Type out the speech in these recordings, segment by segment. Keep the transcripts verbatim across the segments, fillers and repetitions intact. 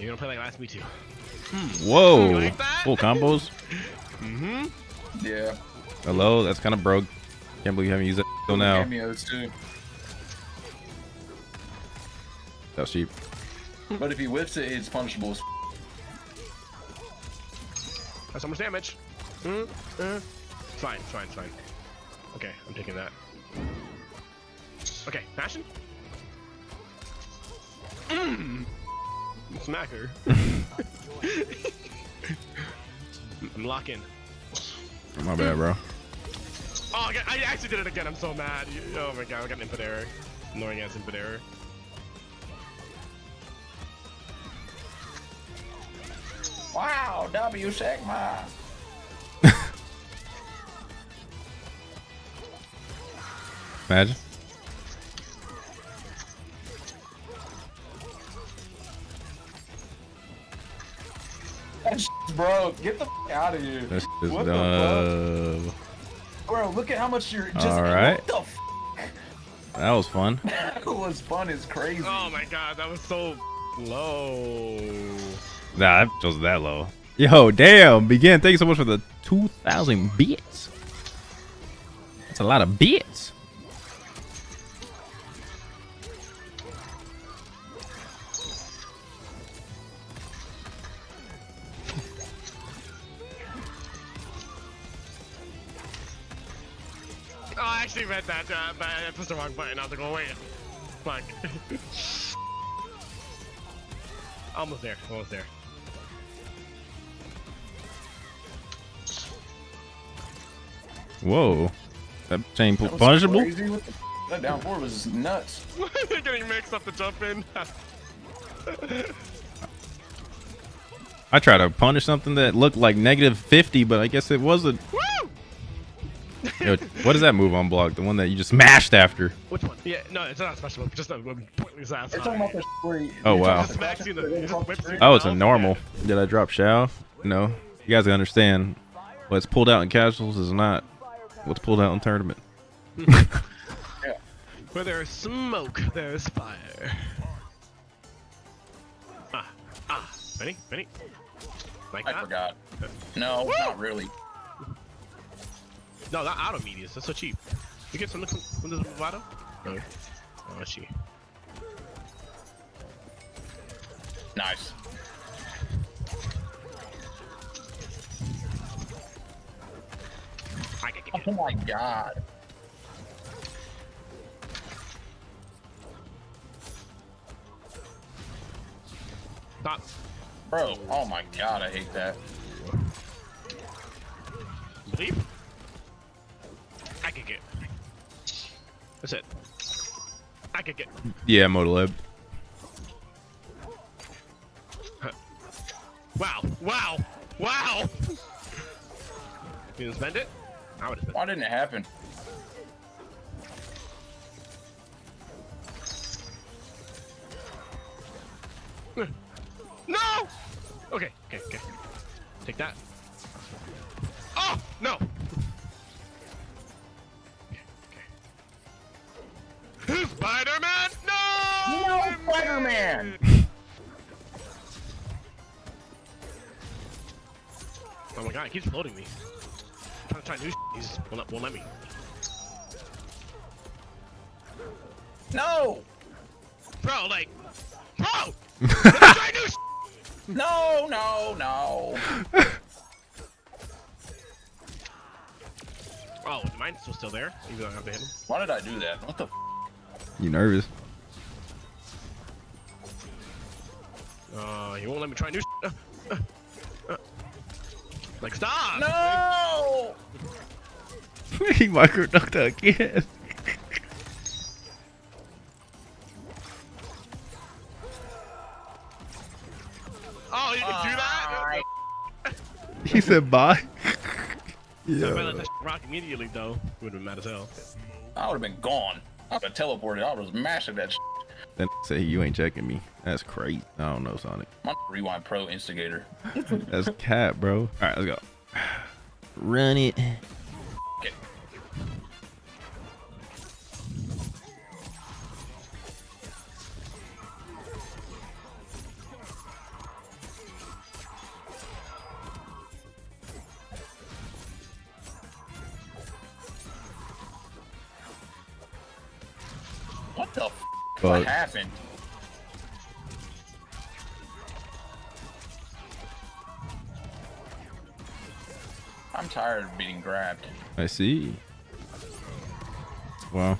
You're gonna play like last B two. Hmm. Whoa! You like that? Full combos. Mm-hmm. Yeah. Hello, that's kind of broke. Can't believe you haven't used that until now. Cameos too. That's cheap. But if he whips it, it's punishable. That's how much damage. Mm, uh. Fine, fine, fine. Okay, I'm taking that. Okay, fashion. Mm. Smacker. I'm locking. My bad, bro. Oh, I actually did it again. I'm so mad. Oh my god, I got an input error. Annoying ass input error. Wow, W Sigma. Imagine. That shit's broke. Get the f out of here. That shit's what dumb. The fuck? Bro, look at how much you're just. All right. What the f that was fun. That was fun. It's crazy. Oh my god, that was so low. Nah, that was that low. Yo, damn. Begin. Thank you so much for the two thousand bits. That's a lot of bits. Oh, I actually read that, uh, but I pushed the wrong button. I was like, oh, wait. Fuck. Almost there. Almost there. Whoa, that chain that punishable? The, that down four was nuts. They're getting mixed up the jump in. I tried to punish something that looked like negative fifty, but I guess it wasn't. Yo, what is that move on block? The one that you just smashed after? Which one? Yeah, no, it's not a special move. Just a pointless ass. It's almost a straight. Oh wow. Oh, it's a normal. Did I drop Shao? No. You guys understand. What's pulled out in casuals is not what's pulled out in tournament. Yeah. Where there's smoke, there's fire. Ah, ah, Benny, Benny. Like I that? forgot. No, woo! Not really. No, that auto medias. That's so cheap. You get something from this bottom? No. Oh, she. Nice. Oh my god. Stop. Bro, oh my god, I hate that. Bleep. I can get. That's it. I can get. Yeah, Motolib. Huh. Wow, wow, wow. You gonna spend it? I Why didn't it happen? No! Okay, okay, okay. Take that. Oh, no! Okay, okay. Spider-Man! No! No, Spider-Man! Oh my god, it keeps floating me. I'm trying to do shit. He just won't let, won't let me. No! Bro, like... Bro! I'm trying to do shit! No, no, no. Oh, mine's still there. Even though I have to hit him. Why did I do that? What the f? You nervous? Uh, he won't let me try and do shit. Uh, uh, uh. Like, stop! No! He micro ducked again. Oh, you can uh, do that? He said bye. Yeah. I let that rock immediately, though. Would have been mad as hell. I would have been gone. I would have teleported. I would have mashed that shit. Then say you ain't checking me. That's crazy. I don't know, Sonic. My Rewind Pro instigator. That's cat, bro. All right, let's go. Run it. Okay. What the f*** but... happened? I'm tired of being grabbed. I see. Wow.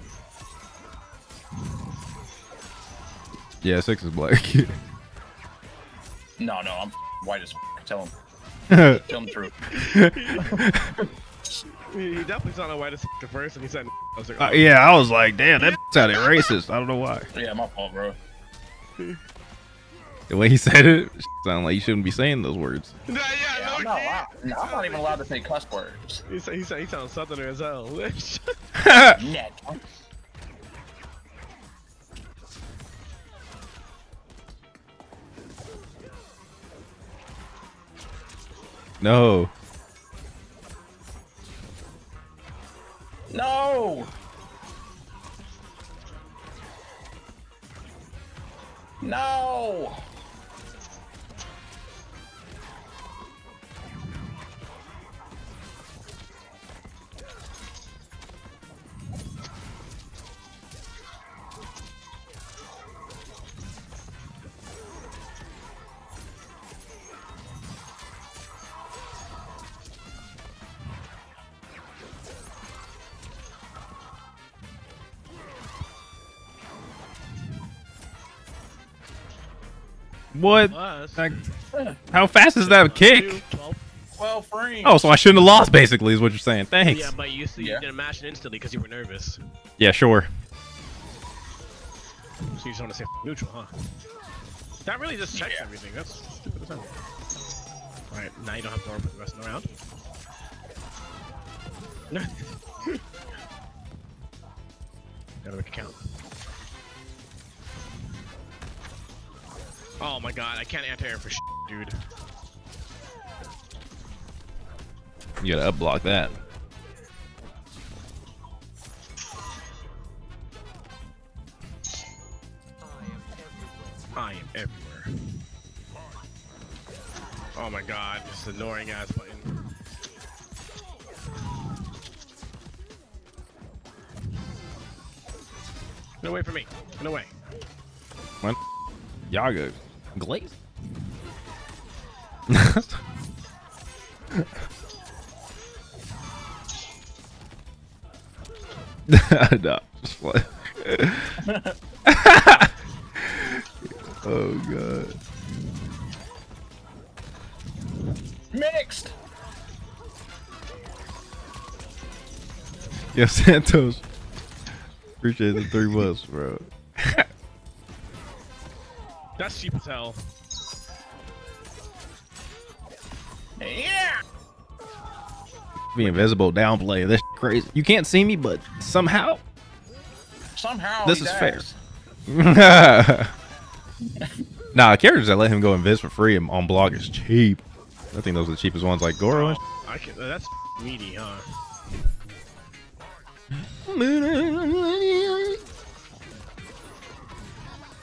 Yeah, six is black. No, no, I'm white as f***. Tell him. Tell him true. He definitely saw the white as f*** at first, and he said, I was like, oh. uh, yeah, I was like, damn, that sounded racist. I don't know why. Yeah, my fault, bro. The way he said it, it sounded like you shouldn't be saying those words. Nah, yeah, yeah, no, I'm not, allowed. No, I'm not even allowed to say cuss words. He said he, he sounds southerner as hell. Net. No. No. No. What? Like, how fast is that kick? twelve, twelve frames. Oh, so I shouldn't have lost, basically, is what you're saying. Thanks. Yeah, but you, so you yeah. didn't mash it instantly because you were nervous. Yeah, sure. So you just want to say neutral, huh? That really just checks yeah. everything. That's stupid as hell. Alright, now you don't have to worry about the rest of the round. Gotta make a count. Oh my god, I can't anti-air for shit, dude. You gotta up-block that. I am everywhere. Oh my god, this annoying ass button. No way for me. No way. What? Yago. Glaze? No, just play. Oh god. Mixed. Yo, Santos. Appreciate the three bucks, bro. That's cheap as hell. Yeah. Be invisible downplay. That's crazy. You can't see me, but somehow. Somehow. This is does. fair. Nah, characters that let him go invis for free on block is cheap. I think those are the cheapest ones, like Goro. Oh, I can, that's meaty, huh?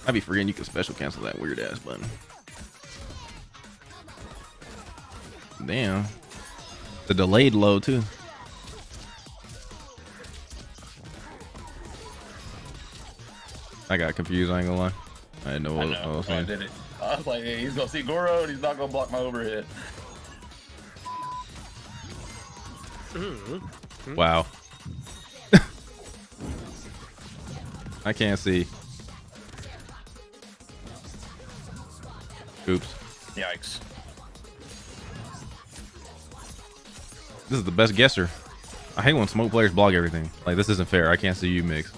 I'd be forgetting you can special cancel that weird ass button. Damn. The delayed low too. I got confused, I ain't gonna lie. I didn't know what I, know. I was saying. I did it. I was like, hey, he's gonna see Goro and he's not gonna block my overhead. Wow. I can't see. Oops. Yikes. This is the best guesser. I hate when Smoke players blog everything. Like, this isn't fair. I can't see you mix.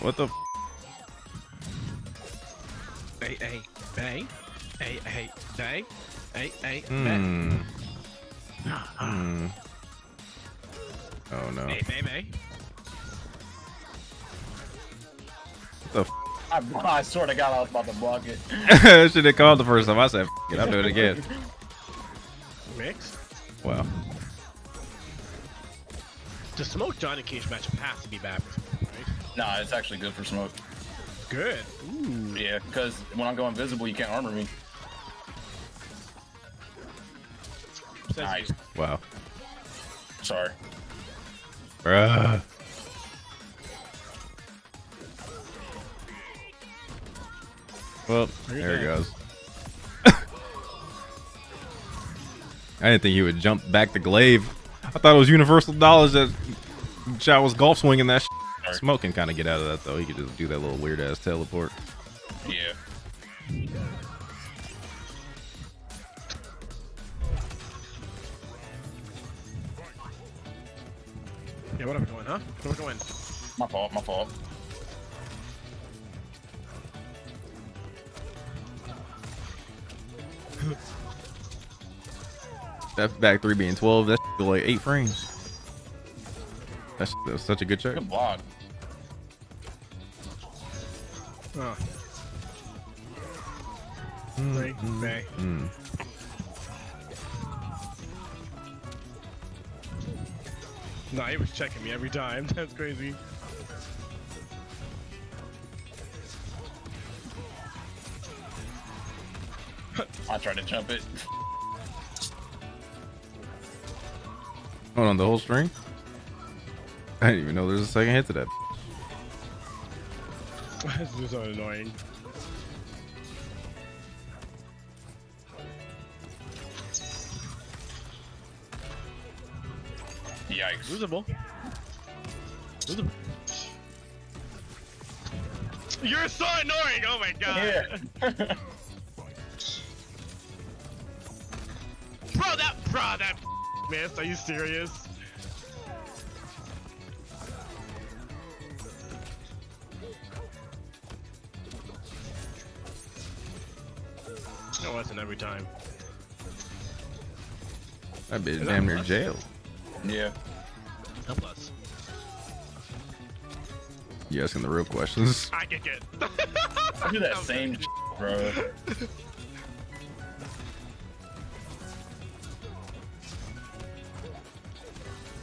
What the f? Hey, hey, hey. Hey, hey, hey. Hey, hey, hmm. Hmm. Oh, no. Hey, hey, hey. What the f? I, I sort of got out about to block it. I should have called the first time. I said, F it, I'll do it again. Mixed? Wow. The Smoke Johnny Cage matchup has to be bad for Smoke, right? Nah, it's actually good for Smoke. Good? Ooh. Yeah, because when I go invisible, you can't armor me. Nice. Wow. Sorry. Bruh. Well, there he goes. I didn't think he would jump back to glaive. I thought it was universal knowledge that Shot was golf swinging that shit. Smoke can kind of get out of that, though. He could just do that little weird-ass teleport. Yeah. Yeah, what are we doing, huh? What are we doing? My fault, my fault. That back three being twelve, that's like eight frames. That's, that's such a good check. Good block. Oh. Mm. Great. Mm. Mm. Nah, he was checking me every time. That's crazy. I tried to jump it. Hold on, the whole string? I didn't even know there was a second hit to that. This is so annoying. Yikes. Losable. Losable. You're so annoying! Oh my god! Yeah. Bro, that, bro, that missed. Are you serious? It wasn't every time. I've been damn near jail. Yeah. Help us. You asking the real questions? I get it. I do that same, bro.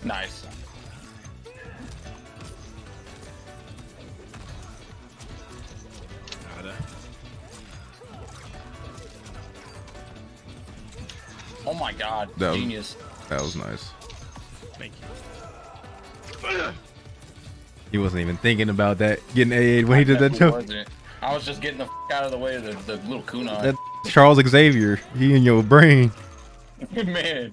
Nice. Oh my god, that genius. Was, that was nice. Thank you. He wasn't even thinking about that, getting A A'd when he did that joke. I was just getting the f out of the way of the, the little kunai. That Charles Xavier, he in your brain. Man.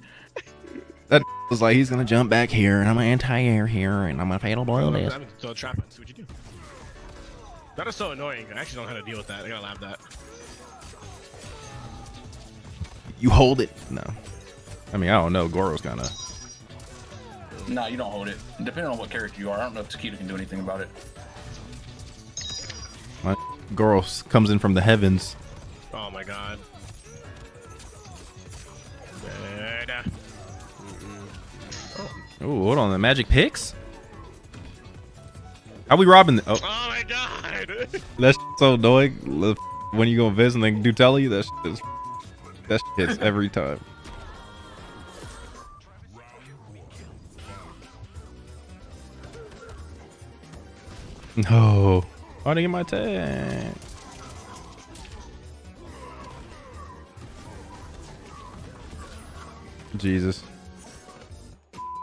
That was like, he's gonna jump back here, and I'm gonna anti-air here, and I'm gonna fatal blow this. I'm gonna trap and see what you do. That is so annoying. I actually don't know how to deal with that. I gotta laugh that. You hold it. No. I mean, I don't know. Goro's kind of... Nah, you don't hold it. Depending on what character you are, I don't know if Takeda can do anything about it. My Goro comes in from the heavens. Oh my god. Oh, ooh, hold on. The magic picks? How we robbing the... Oh, oh my god! That's so annoying. When you go viz and they do tell you, that shit is... That shit hits every time. No. I didn't get my tag. Jesus.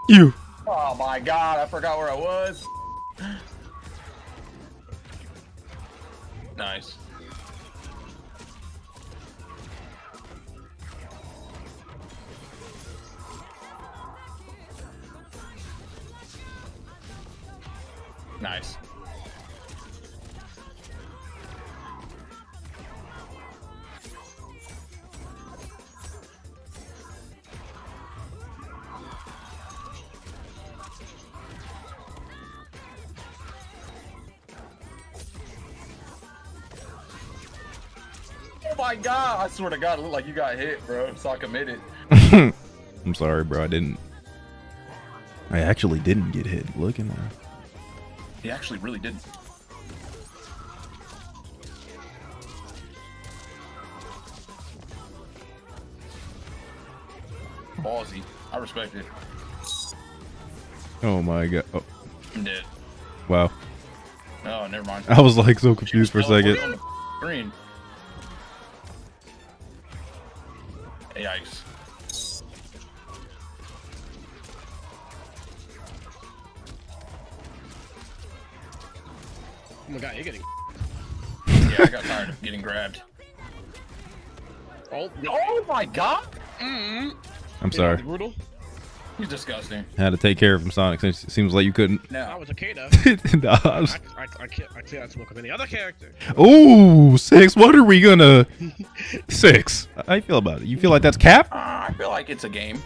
You. Oh my god, I forgot where I was. Nice. Nice. Oh my god, I swear to god, it looked like you got hit, bro, so I committed. I'm sorry, bro, I didn't. I actually didn't get hit. Look at that. He actually really didn't. Ballsy. I respect it. Oh my god. Oh. I'm dead. Wow. Oh, never mind. I was like so confused for a second. On the screen. Yikes. Oh my god, you're getting Yeah, I got tired of getting grabbed. Oh, oh my god! Mm-hmm. I'm sorry. Brutal. He's disgusting. Had to take care of him, Sonic. It seems like you couldn't. No, I was Takeda. Nah, I, was... I, I, I can't. I can't smoke up any other character. Ooh, six. What are we gonna? Six. How you feel about it? You feel like that's cap? Uh, I feel like it's a game.